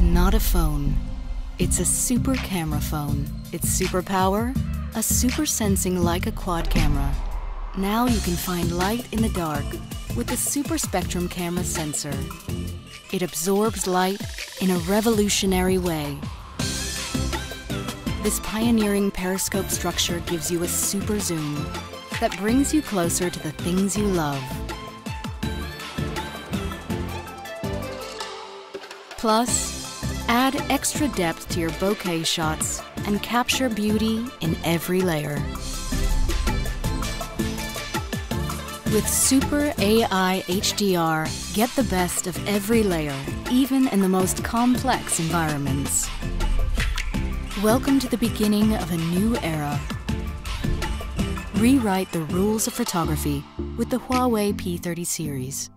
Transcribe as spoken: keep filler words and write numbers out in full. It's not a phone. It's a super camera phone. Its superpower? A super sensing Leica quad camera. Now you can find light in the dark with the super spectrum camera sensor. It absorbs light in a revolutionary way. This pioneering periscope structure gives you a super zoom that brings you closer to the things you love. Plus, add extra depth to your bokeh shots and capture beauty in every layer. With Super A I H D R, get the best of every layer, even in the most complex environments. Welcome to the beginning of a new era. Rewrite the rules of photography with the HUAWEI P thirty series.